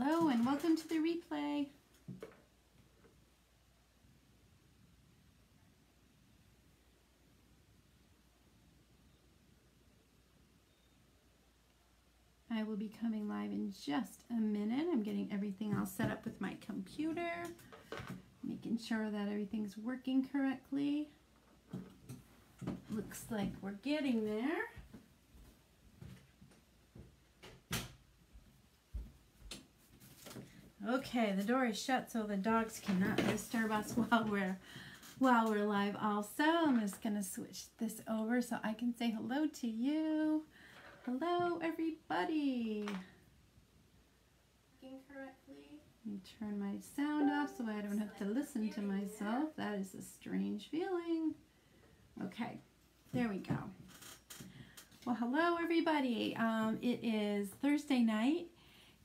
Hello and welcome to the replay. I will be coming live in just a minute. I'm getting everything all set up with my computer, making sure that everything's working correctly. Looks like we're getting there. Okay, the door is shut so the dogs cannot disturb us while we're live also. I'm just gonna switch this over so I can say hello to you. Hello everybody. Working correctly. Let me turn my sound off so I don't have to listen to myself. That is a strange feeling. Okay, there we go. Well, hello everybody. It is Thursday night.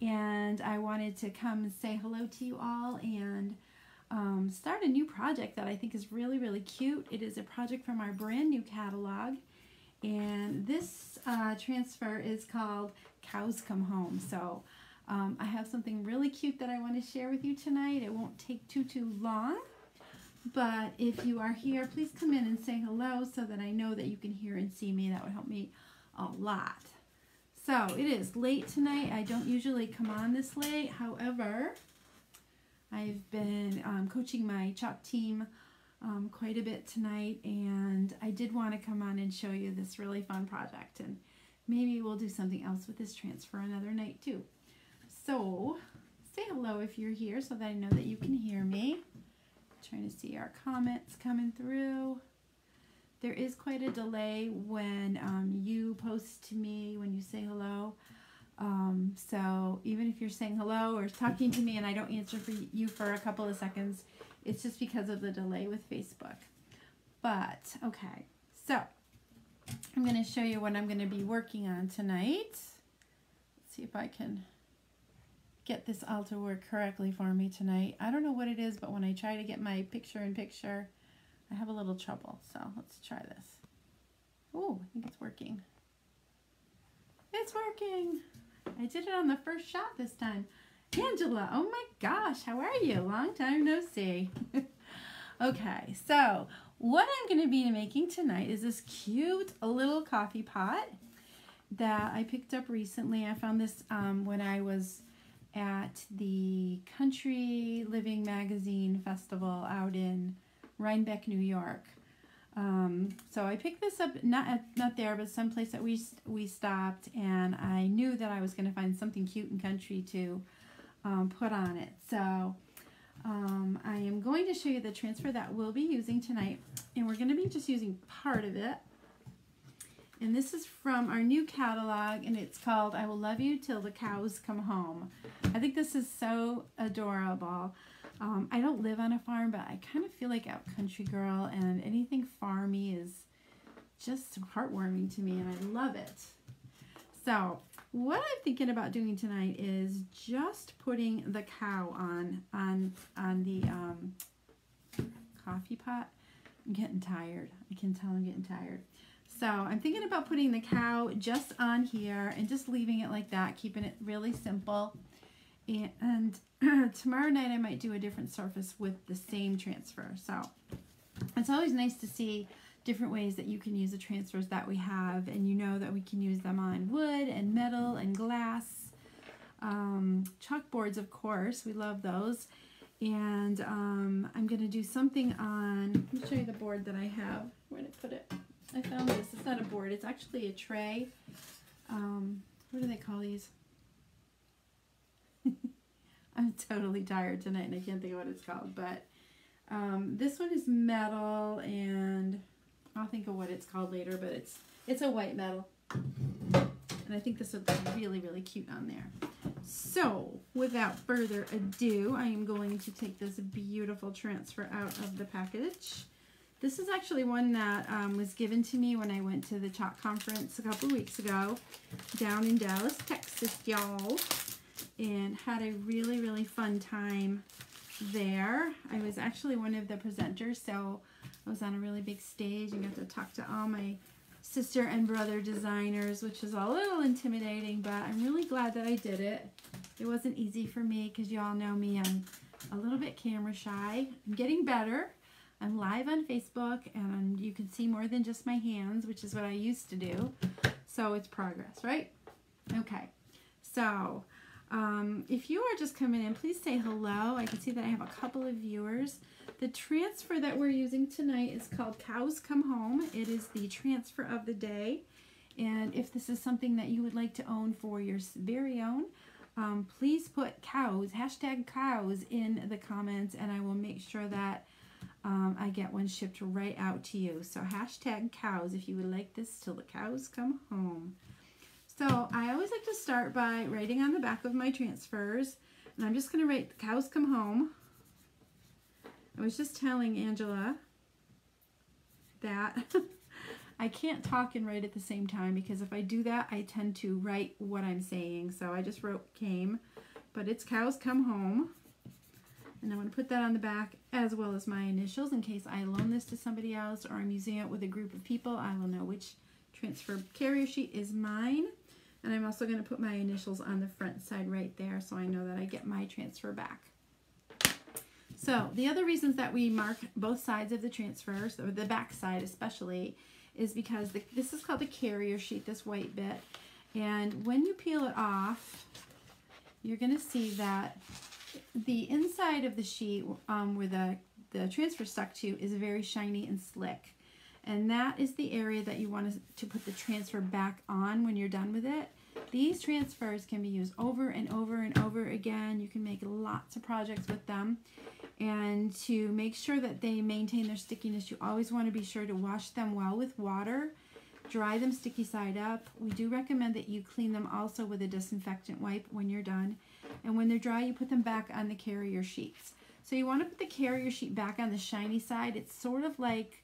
And I wanted to come and say hello to you all and start a new project that I think is really, really cute. It is a project from our brand new catalog. And this transfer is called Cows Come Home. So I have something really cute that I want to share with you tonight. It won't take too long. But if you are here, please come in and say hello so that I know that you can hear and see me. That would help me a lot. So it is late tonight. I don't usually come on this late. However, I've been coaching my Chalk team quite a bit tonight, and I did want to come on and show you this really fun project. And maybe we'll do something else with this transfer another night too. So say hello if you're here so that I know that you can hear me. I'm trying to see our comments coming through. There is quite a delay when you post to me, when you say hello. So even if you're saying hello or talking to me and I don't answer for you for a couple of seconds, it's just because of the delay with Facebook. But, okay, so I'm going to show you what I'm going to be working on tonight. Let's see if I can get this all to work correctly for me tonight. I don't know what it is, but when I try to get my picture-in-picture, I have a little trouble, so let's try this. Oh, I think it's working. It's working. I did it on the first shot this time. Angela, oh my gosh, how are you? Long time no see. Okay, so what I'm going to be making tonight is this cute little coffee pot that I picked up recently. I found this when I was at the Country Living Magazine Festival out in Rhinebeck, New York. So I picked this up, not there, but someplace that we stopped, and I knew that I was going to find something cute and country to put on it. So I am going to show you the transfer that we'll be using tonight, and we're going to be just using part of it. And this is from our new catalog, and it's called I Will Love You Till the Cows Come Home. I think this is so adorable. I don't live on a farm, but I kind of feel like out country girl, and anything farmy is just heartwarming to me, and I love it. So what I'm thinking about doing tonight is just putting the cow on the coffee pot. I'm getting tired. I can tell I'm getting tired. So I'm thinking about putting the cow just on here and just leaving it like that, keeping it really simple. And tomorrow night I might do a different surface with the same transfer. So it's always nice to see different ways that you can use the transfers that we have, and you know that we can use them on wood and metal and glass, chalkboards of course, we love those. And I'm going to do something on, let me show you the board that I have. Where did I put it? I found this. It's not a board, it's actually a tray. What do they call these? I'm totally tired tonight and I can't think of what it's called, but this one is metal, and I'll think of what it's called later, but it's a white metal, and I think this would look really, really cute on there. So without further ado, I am going to take this beautiful transfer out of the package. This is actually one that was given to me when I went to the Chalk Conference a couple weeks ago down in Dallas, Texas, y'all. And had a really, really fun time there. I was actually one of the presenters, so I was on a really big stage and got to talk to all my sister and brother designers, which is a little intimidating, but I'm really glad that I did it. It wasn't easy for me because you all know me. I'm a little bit camera shy. I'm getting better. I'm live on Facebook and you can see more than just my hands, which is what I used to do. So it's progress, right? Okay. So if you are just coming in, please say hello. I can see that I have a couple of viewers. The transfer that we're using tonight is called Cows Come Home. It is the transfer of the day. And if this is something that you would like to own for your very own, please put cows, hashtag cows, in the comments, and I will make sure that I get one shipped right out to you. So hashtag cows if you would like this till the cows come home. So I always like to start by writing on the back of my transfers, and I'm just going to write the cows come home. I was just telling Angela that I can't talk and write at the same time because if I do that, I tend to write what I'm saying. So I just wrote came, but it's cows come home. And I'm going to put that on the back as well as my initials in case I loan this to somebody else or I'm using it with a group of people. I will know which transfer carrier sheet is mine. And I'm also going to put my initials on the front side right there so I know that I get my transfer back. So the other reasons that we mark both sides of the transfers, or the back side especially, is because this is called the carrier sheet, this white bit, and when you peel it off, you're going to see that the inside of the sheet where the transfer stuck to is very shiny and slick, and that is the area that you want to put the transfer back on when you're done with it. These transfers can be used over and over and over again. You can make lots of projects with them. And to make sure that they maintain their stickiness, you always want to be sure to wash them well with water, dry them sticky side up. We do recommend that you clean them also with a disinfectant wipe when you're done. And when they're dry, you put them back on the carrier sheets. So you want to put the carrier sheet back on the shiny side. It's sort of like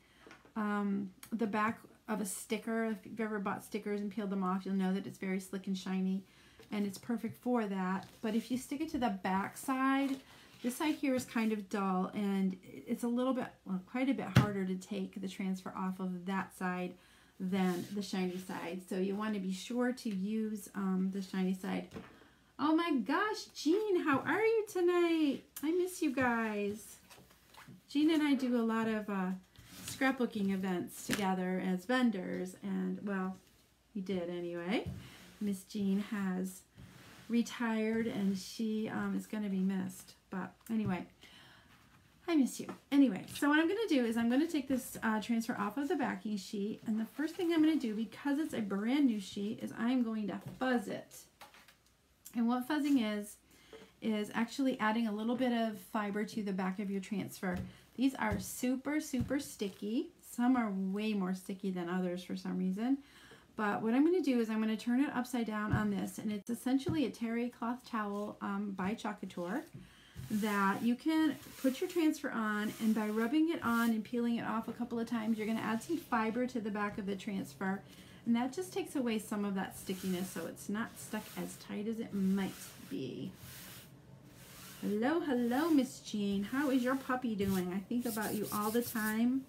the back of a sticker. If you've ever bought stickers and peeled them off, you'll know that it's very slick and shiny, and it's perfect for that. But if you stick it to the back side, this side here is kind of dull, and it's a little bit, well, quite a bit harder to take the transfer off of that side than the shiny side. So you want to be sure to use the shiny side. Oh my gosh, Jean, how are you tonight? I miss you guys. Jean and I do a lot of scrapbooking events together as vendors, and, well, we did anyway. Miss Jean has retired, and she is going to be missed. But anyway, I miss you. Anyway, so what I'm going to do is I'm going to take this transfer off of the backing sheet, and the first thing I'm going to do, because it's a brand new sheet, is I'm going to fuzz it. And what fuzzing is actually adding a little bit of fiber to the back of your transfer. These are super, super sticky. Some are way more sticky than others for some reason. But what I'm going to do is I'm going to turn it upside down on this, and it's essentially a terry cloth towel by Chalk Couture that you can put your transfer on, and by rubbing it on and peeling it off a couple of times, you're going to add some fiber to the back of the transfer, and that just takes away some of that stickiness so it's not stuck as tight as it might be. Hello, hello, Miss Jean. How is your puppy doing? I think about you all the time,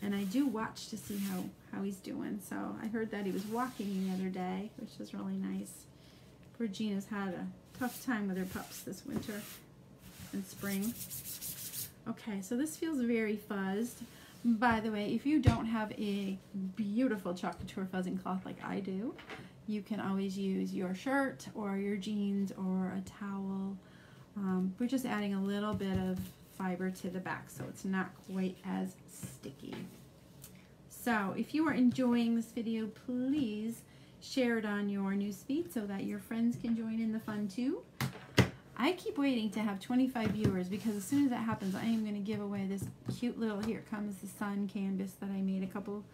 and I do watch to see how he's doing. So I heard that he was walking the other day, which is really nice. Poor Jean has had a tough time with her pups this winter and spring. Okay, so this feels very fuzzed. By the way, if you don't have a beautiful Chalk Couture fuzzing cloth like I do, you can always use your shirt or your jeans or a towel. We're just adding a little bit of fiber to the back so it's not quite as sticky. So if you are enjoying this video, please share it on your newsfeed so that your friends can join in the fun too. I keep waiting to have 25 viewers because as soon as that happens, I am going to give away this cute little Here Comes the Sun canvas that I made a couple,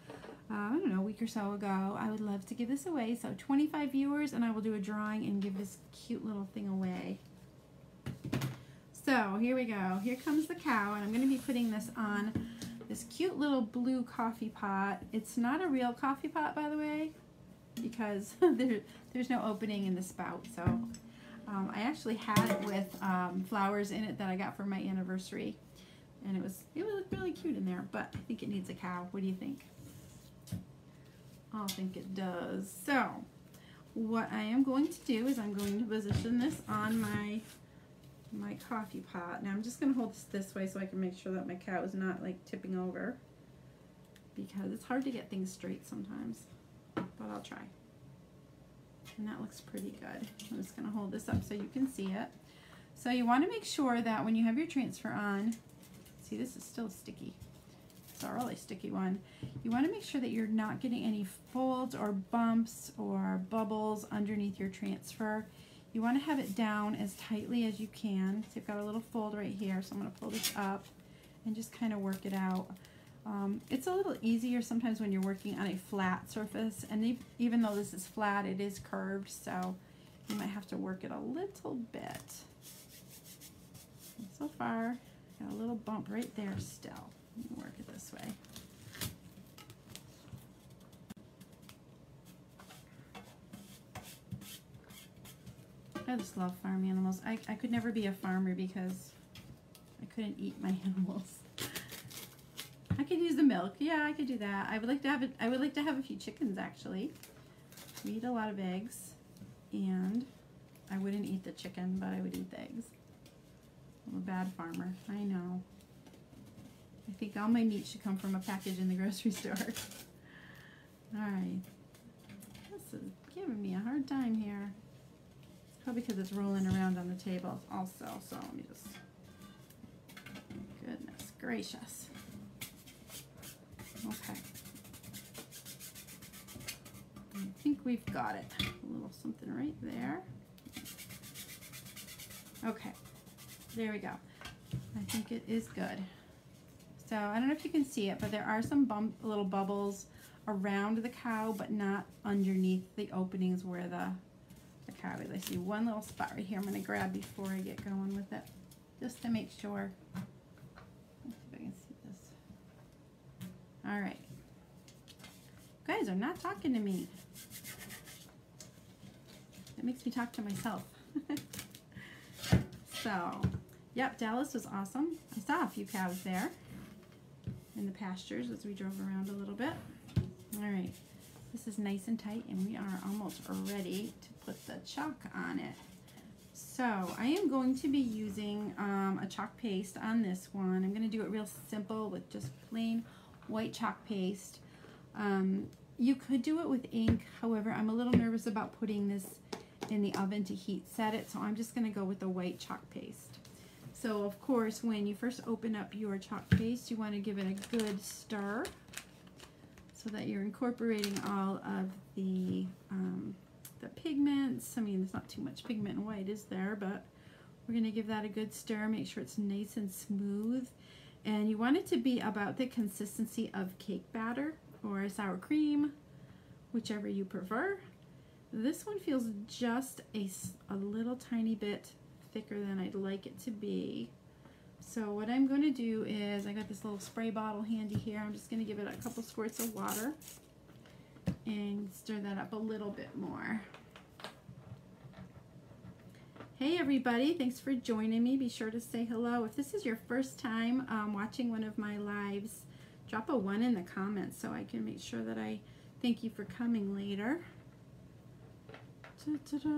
I don't know, a week or so ago. I would love to give this away. So 25 viewers, and I will do a drawing and give this cute little thing away. So here we go. Here comes the cow, and I'm going to be putting this on this cute little blue coffee pot. It's not a real coffee pot, by the way, because there's no opening in the spout, so... I actually had it with flowers in it that I got for my anniversary, and it was really cute in there, but I think it needs a cow. What do you think? I think it does. So what I am going to do is I'm going to position this on my coffee pot. Now I'm just going to hold this way so I can make sure that my cat is not like tipping over, because it's hard to get things straight sometimes, but I'll try. And that looks pretty good. I'm just going to hold this up so you can see it. So you want to make sure that when you have your transfer on, see, this is still sticky. It's a really sticky one. You want to make sure that you're not getting any folds or bumps or bubbles underneath your transfer. You want to have it down as tightly as you can. So you've got a little fold right here, so I'm going to pull this up and just kind of work it out. It's a little easier sometimes when you're working on a flat surface, and even though this is flat, it is curved, so you might have to work it a little bit. And so far, got a little bump right there still. Let me work it this way. I just love farm animals. I could never be a farmer because I couldn't eat my animals. I could use the milk. Yeah, I could do that. I would like to have it. I would like to have a few chickens, actually. We eat a lot of eggs, and I wouldn't eat the chicken, but I would eat the eggs. I'm a bad farmer. I know. I think all my meat should come from a package in the grocery store. All right. This is giving me a hard time here. It's probably because it's rolling around on the table also, so let me just... Goodness gracious. Okay. I think we've got it. A little something right there. Okay. There we go. I think it is good. So I don't know if you can see it, but there are some little bubbles around the cow, but not underneath the openings where the cow is. I see one little spot right here I'm going to grab before I get going with it, just to make sure. Let's see if I can see this. All right. You guys are not talking to me. That makes me talk to myself. So, yep, Dallas was awesome. I saw a few cows there in the pastures as we drove around a little bit. All right, this is nice and tight, and we are almost ready to put the chalk on it. So I am going to be using a chalk paste on this one. I'm going to do it real simple with just plain white chalk paste. You could do it with ink. However, I'm a little nervous about putting this in the oven to heat set it, so I'm just going to go with the white chalk paste. So of course, when you first open up your chalk paste, you want to give it a good stir so that you're incorporating all of the pigments. I mean, there's not too much pigment in white, is there? But we're going to give that a good stir, make sure it's nice and smooth. And you want it to be about the consistency of cake batter or sour cream, whichever you prefer. This one feels just a little tiny bit thicker than I'd like it to be. So what I'm going to do is, I got this little spray bottle handy here. I'm just going to give it a couple squirts of water and stir that up a little bit more. Hey everybody, thanks for joining me. Be sure to say hello. If this is your first time watching one of my lives, drop a 1 in the comments so I can make sure that I thank you for coming later. Ta-ta-da.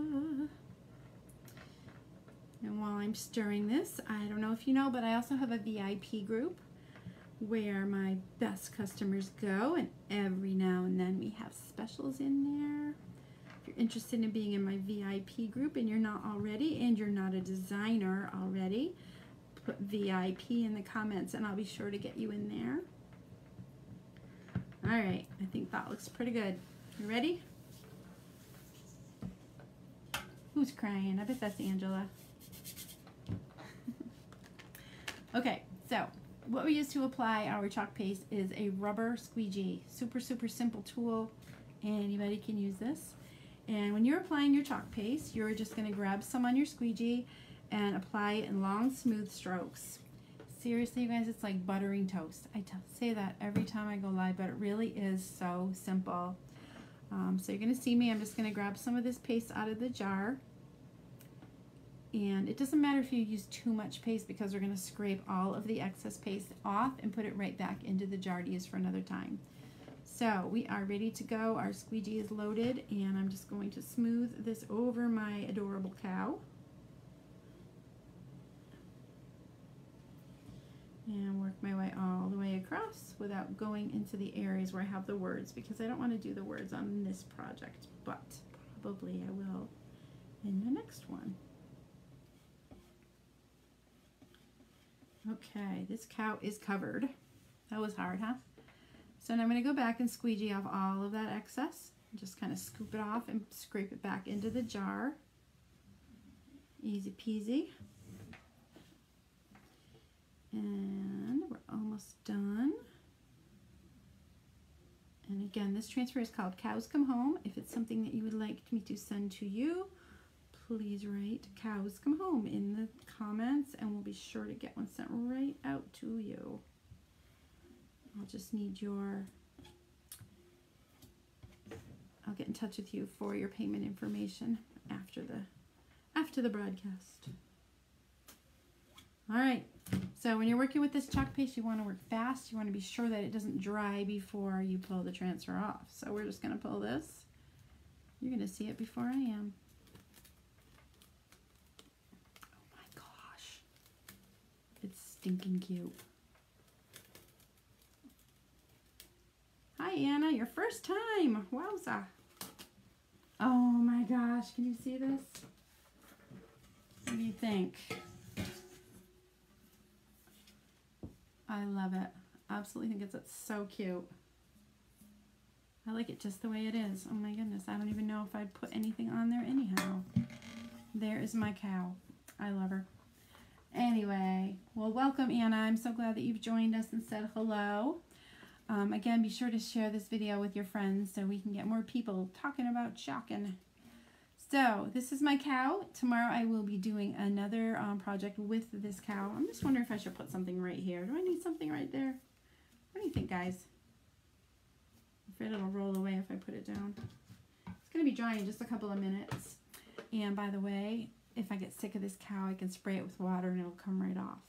And while I'm stirring this, I don't know if you know, but I also have a VIP group where my best customers go, and every now and then we have specials in there. If you're interested in being in my VIP group and you're not already, and you're not a designer already, put VIP in the comments and I'll be sure to get you in there. All right, I think that looks pretty good. You ready? Who's crying? I bet that's Angela. Okay, so what we use to apply our chalk paste is a rubber squeegee. Super, super simple tool. Anybody can use this. And when you're applying your chalk paste, you're just going to grab some on your squeegee and apply it in long, smooth strokes. Seriously, you guys, it's like buttering toast. I say that every time I go live, but it really is so simple. So you're going to see me. I'm just going to grab some of this paste out of the jar. And it doesn't matter if you use too much paste, because we're going to scrape all of the excess paste off and put it right back into the jar to use for another time. So we are ready to go. Our squeegee is loaded, and I'm just going to smooth this over my adorable cow. And work my way all the way across without going into the areas where I have the words, because I don't want to do the words on this project, but probably I will in the next one. Okay, this cow is covered. That was hard, huh? So now I'm going to go back and squeegee off all of that excess. Just kind of scoop it off and scrape it back into the jar. Easy peasy. And we're almost done. And again, this transfer is called Cows Come Home. If it's something that you would like me to send to you, please write Cows Come Home in the comments, and we'll be sure to get one sent right out to you. I'll just need your, I'll get in touch with you for your payment information after the broadcast. All right, so when you're working with this chalk paste, you want to work fast. You want to be sure that it doesn't dry before you pull the transfer off. So we're just going to pull this. You're going to see it before I am. Oh my gosh. It's stinking cute. Hi, Anna, your first time. Wowza. Oh my gosh, can you see this? What do you think? I love it. Absolutely think it's so cute. I like it just the way it is. Oh my goodness, I don't even know if I'd put anything on there anyhow. There is my cow. I love her. Anyway, well, welcome, Anna. I'm so glad that you've joined us and said hello. Again, be sure to share this video with your friends so we can get more people talking about chalking. So this is my cow. Tomorrow I will be doing another project with this cow. I'm just wondering if I should put something right here. Do I need something right there? What do you think, guys? I'm afraid it'll roll away if I put it down. It's going to be dry in just a couple of minutes. And by the way, if I get sick of this cow, I can spray it with water and it'll come right off.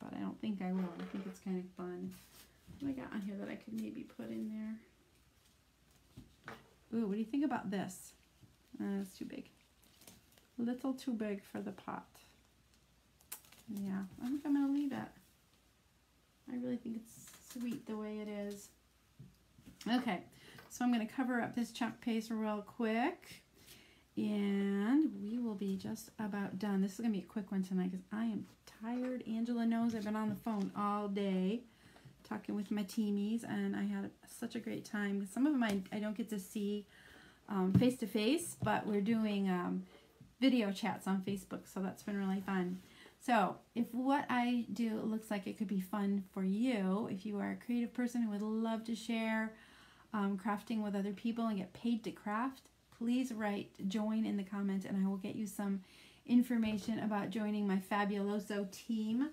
But I don't think I will. I think it's kind of fun. What do I got on here that I could maybe put in there? Ooh, what do you think about this? It's too big. A little too big for the pot. Yeah, I think I'm going to leave it. I really think it's sweet the way it is. Okay, so I'm going to cover up this chalk paste real quick. And we will be just about done. This is going to be a quick one tonight because I am tired. Angela knows I've been on the phone all day talking with my teamies. And I had such a great time. Some of them I don't get to see face to face, but we're doing video chats on Facebook, so that's been really fun. So if what I do looks like it could be fun for you, if you are a creative person who would love to share crafting with other people and get paid to craft, please write join in the comments, and I will get you some information about joining my Fabuloso team.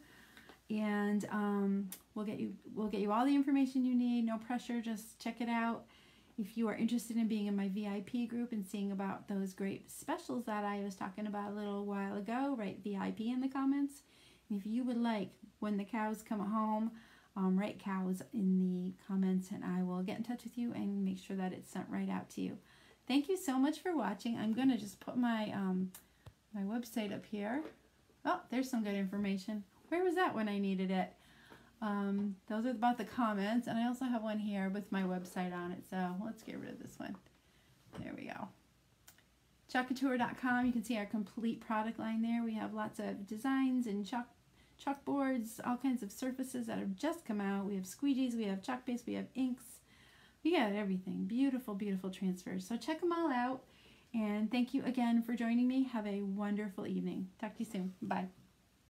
And we'll get you all the information you need. No pressure, just check it out. If you are interested in being in my VIP group and seeing about those great specials that I was talking about a little while ago, write VIP in the comments. And if you would like When the Cows Come Home, write cows in the comments, and I will get in touch with you and make sure that it's sent right out to you. Thank you so much for watching. I'm going to just put my, my website up here. Oh, there's some good information. Where was that when I needed it? Those are about the comments, and I also have one here with my website on it, so let's get rid of this one. There we go. Chalkcouture.com, you can see our complete product line there. We have lots of designs and chalkboards, all kinds of surfaces that have just come out. We have squeegees, we have chalk paste, we have inks. We got everything. Beautiful, beautiful transfers. So check them all out, and thank you again for joining me. Have a wonderful evening. Talk to you soon. Bye.